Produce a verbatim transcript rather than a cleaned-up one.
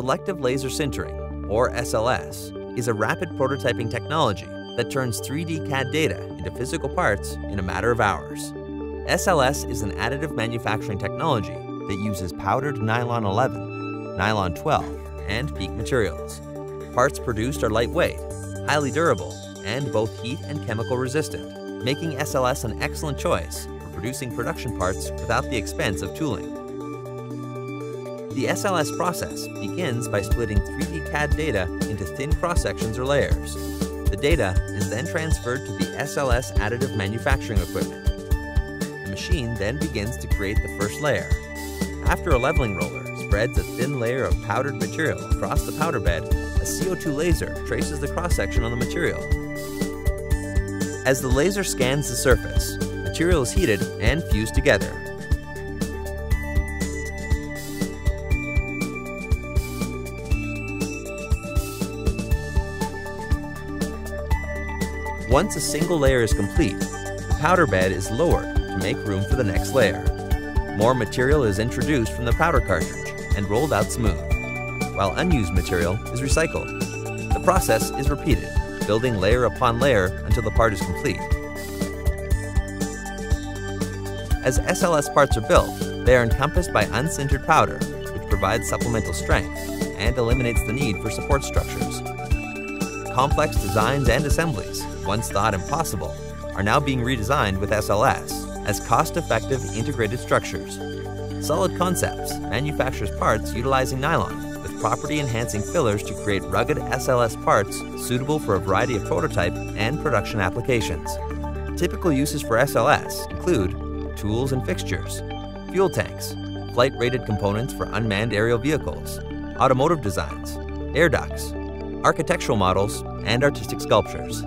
Selective Laser Sintering, or S L S, is a rapid prototyping technology that turns three D C A D data into physical parts in a matter of hours. S L S is an additive manufacturing technology that uses powdered nylon eleven, nylon twelve, and peek materials. Parts produced are lightweight, highly durable, and both heat and chemical resistant, making S L S an excellent choice for producing production parts without the expense of tooling. The S L S process begins by splitting three D C A D data into thin cross-sections or layers. The data is then transferred to the S L S additive manufacturing equipment. The machine then begins to create the first layer. After a leveling roller spreads a thin layer of powdered material across the powder bed, a C O two laser traces the cross-section on the material. As the laser scans the surface, material is heated and fused together. Once a single layer is complete, the powder bed is lowered to make room for the next layer. More material is introduced from the powder cartridge and rolled out smooth, while unused material is recycled. The process is repeated, building layer upon layer until the part is complete. As S L S parts are built, they are encompassed by unsintered powder, which provides supplemental strength and eliminates the need for support structures. Complex designs and assemblies, once thought impossible, are now being redesigned with S L S as cost-effective integrated structures. Solid Concepts manufactures parts utilizing nylon with property-enhancing fillers to create rugged S L S parts suitable for a variety of prototype and production applications. Typical uses for S L S include tools and fixtures, fuel tanks, flight-rated components for unmanned aerial vehicles, automotive designs, air ducts, architectural models, and artistic sculptures.